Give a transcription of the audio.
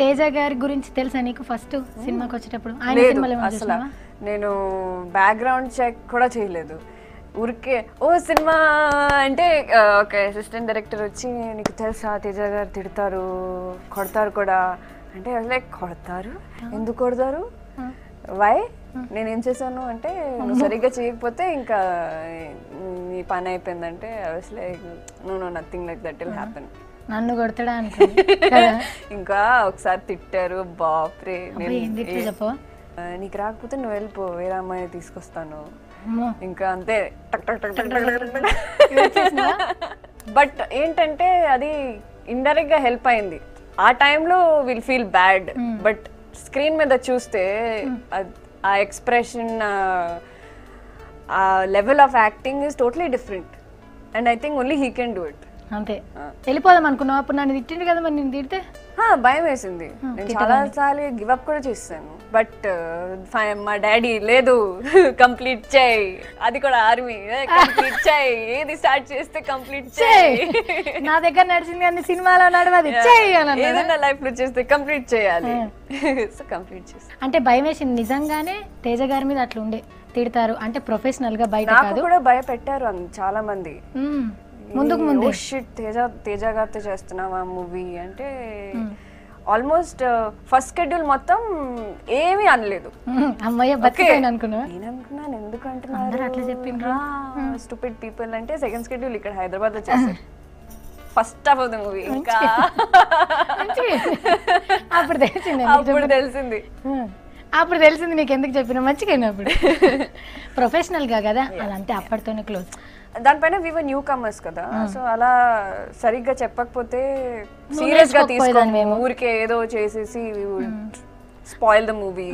Teja garu gurinchi telusa neeku first cinema ku vachetappudu ayana cinema lo asla nenu background check kuda cheyaledu urke oh cinema ante okay assistant director vachi neeku telusa Teja garu tidtaru kodtaru kuda ante I was like kodtaru endu kodtaru why నేను ఏం చేశాను అంటే సరిగ్గా చేయకపోతే ఇంకా ఈ పని అయిపోయింది అంటే అవసలే no nothing like that will happen నన్ను కొడతాడా అనుకున్నా ఇంకా ఒకసారి తిట్టారు బాప్ రే నీకు రాకపోతే నువ్వు వెళ్ళిపో వేరే అమ్మాయిని తీసుకొస్తాను ఇంకా అంతే టక్ టక్ టక్ టక్ బట్ ఏంటంటే అది ఇండైరెక్ట్ గా హెల్ప్ అయింది ఆ టైంలో will feel bad but screen మీద చూస్తే our expression, our level of acting is totally different, and I think only he can do it. Ante. Elipada man kuno apna ni dittin kada man ni ditte. Ha, bye me sindi. Nen chala chala give up kuda chesanu. But fine, my daddy ledu complete chey. Adi kuda army complete chey. Edi start cheste complete chey. Na dega nadichindi ganni cinema lo nadavadi chey ananna. Edanna life lo cheste complete cheyali. So complete chest. Ante bye me sindi nijangane Teja garu meeda atlu unde. Tidaru ante professional ga bye kaadu. Naaku kuda bye pettaru an chala mandi. ముందుకు ముందు తేజ గారితో చేస్తున్నావా movie అంటే almost first schedule మొత్తం ఏమీ అనలేదు అమ్మయ్య బతికిపోయిన అనుకున్నా నేను అనుకున్నాను ఎందుకంటున్నారు అట్లా చెప్పిండ్రా స్టూపిడ్ పీపుల్ అంటే సెకండ్ షెడ్యూల్ ఇక్కడ హైదరాబాద్ లో చేశారు first half of the movie ఇంకా అప్పుడు తెలిసింది అప్పుడు తెలిసింది నీకు ఎందుకు చెప్పినా మంచిగా అప్పుడు ప్రొఫెషనల్గా కదా అదంటే అప్పటితోనే క్లోజ్ దానిపైన వి వర్ న్యూ కమర్స్ కదా సో అలా సరిగ్గా చెప్పకపోతే సీరియస్గా తీసుకోను ఊరికే ఏదో చేసేసి we would spoil the movie